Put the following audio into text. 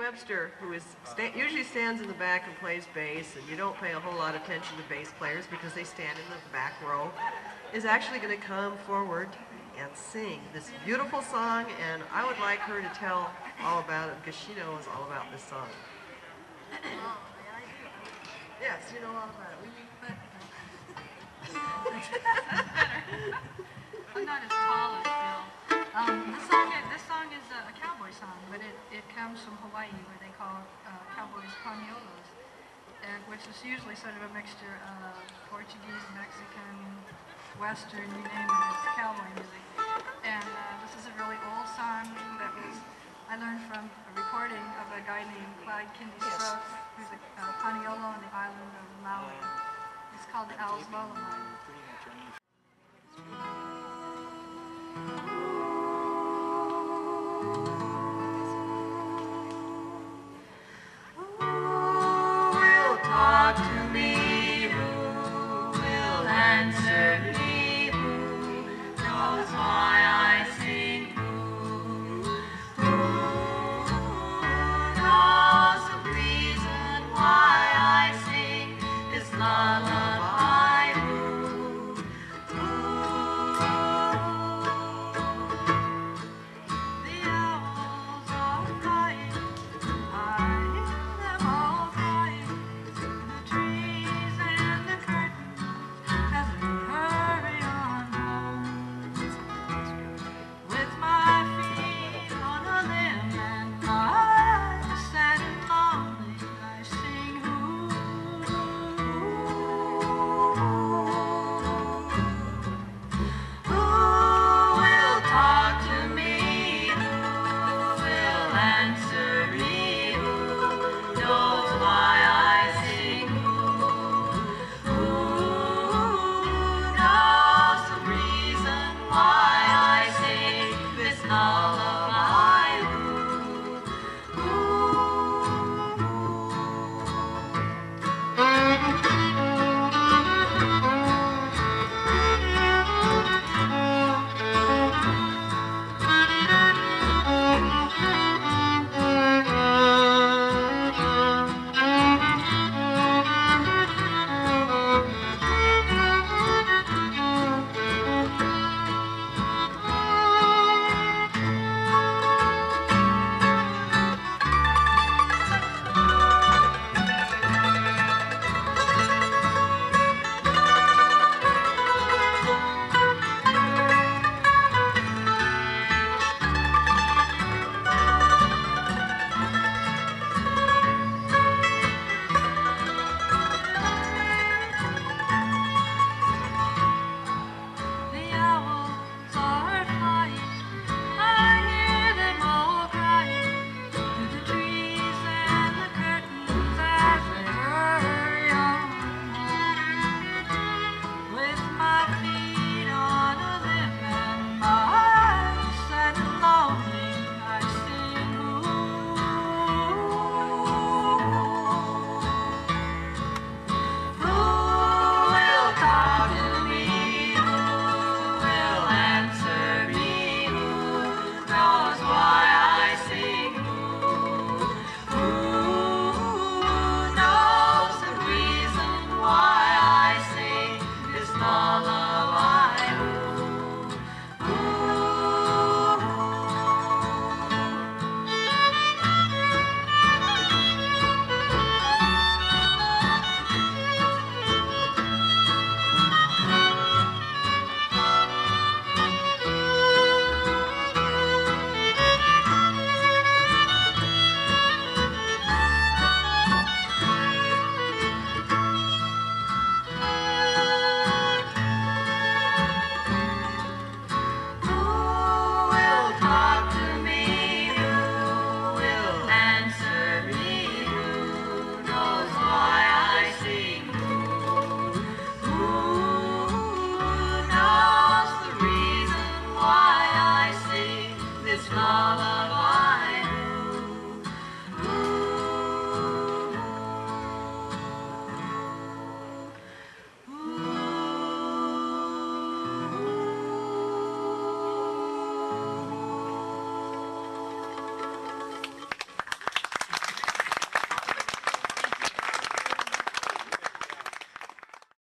Webster, who is usually stands in the back and plays bass, and you don't pay a whole lot of attention to bass players because they stand in the back row, is actually going to come forward and sing this beautiful song, and I would like her to tell all about it because she knows all about this song. Yes, you know all about it. I'm not as tall as Bill. This song is a cowboy song, but it comes from Hawaii, where they call cowboys Paniolos, which is usually sort of a mixture of Portuguese, Mexican, Western, you name it, it's cowboy music. And this is a really old song that I learned from a recording of a guy named Clyde Kinney, who's a Paniolo on the island of Maui. It's called the Owl's Lullaby.